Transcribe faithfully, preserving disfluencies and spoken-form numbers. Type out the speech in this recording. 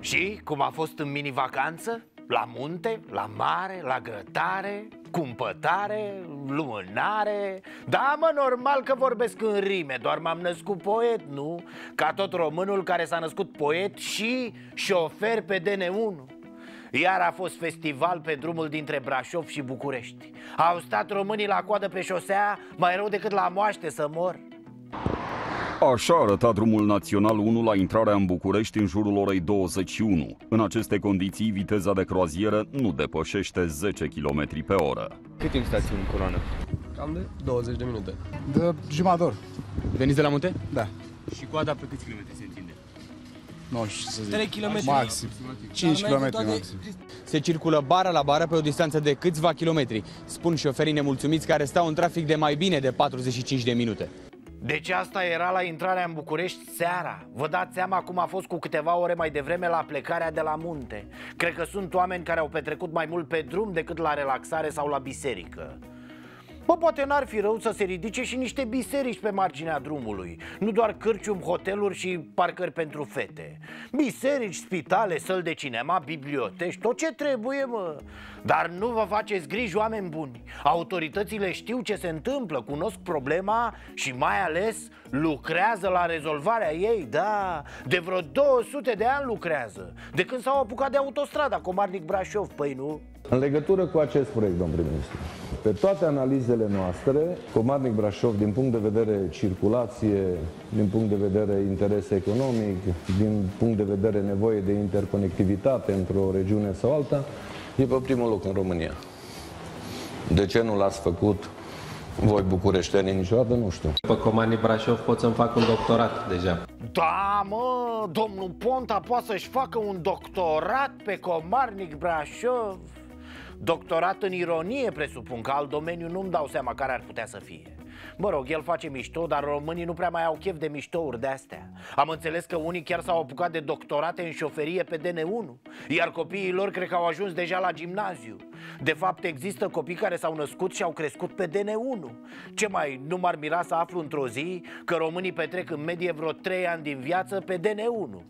Și cum a fost în mini-vacanță? La munte, la mare, la grătare, cumpătare, lumânare. Da, mă, normal că vorbesc în rime, doar m-am născut poet, nu? Ca tot românul care s-a născut poet și șofer pe D N unu. Iar a fost festival pe drumul dintre Brașov și București. Au stat românii la coadă pe șosea, mai rău decât la moaște să mor. Așa arăta drumul național unu la intrarea în București în jurul orei douăzeci și unu. În aceste condiții, viteza de croazieră nu depășește zece kilometri pe oră. Cât timp stați în coloană? Cam de douăzeci de minute. De jumătate de oră. Veniți de la munte? Da. Și coada pe câți kilometri se întinde? Nu știu să zic. trei kilometri maxim. cinci kilometri maxim. Se circulă bara la bara pe o distanță de câțiva kilometri, spun șoferii nemulțumiți care stau în trafic de mai bine de patruzeci și cinci de minute. Deci asta era la intrarea în București seara. Vă dați seama cum a fost cu câteva ore mai devreme la plecarea de la munte. Cred că sunt oameni care au petrecut mai mult pe drum decât la relaxare sau la biserică. Bă, poate n-ar fi rău să se ridice și niște biserici pe marginea drumului. Nu doar cârcium, hoteluri și parcări pentru fete. Biserici, spitale, săli de cinema, biblioteci, tot ce trebuie, mă. Dar nu vă faceți griji, oameni buni. Autoritățile știu ce se întâmplă, cunosc problema și mai ales lucrează la rezolvarea ei, da. De vreo două sute de ani lucrează. De când s-au apucat de autostrada Comarnic Brașov, păi nu? În legătură cu acest proiect, domnul prim-ministru, pe toate analizele noastre, Comarnic Brașov, din punct de vedere circulație, din punct de vedere interes economic, din punct de vedere nevoie de interconectivitate într-o regiune sau alta, e pe primul loc în România. De ce nu l-ați făcut voi, bucureștenii, niciodată? Nu știu. Pe Comarnic Brașov pot să-mi fac un doctorat deja. Da, mă, domnul Ponta poate să-și facă un doctorat pe Comarnic Brașov. Doctorat în ironie, presupun, că al domeniu nu-mi dau seama care ar putea să fie. Mă rog, el face mișto, dar românii nu prea mai au chef de miștouri de-astea. Am înțeles că unii chiar s-au apucat de doctorate în șoferie pe D N unu, iar copiii lor cred că au ajuns deja la gimnaziu. De fapt, există copii care s-au născut și au crescut pe D N unu. Ce mai nu m-ar mira să aflu într-o zi că românii petrec în medie vreo trei ani din viață pe D N unu.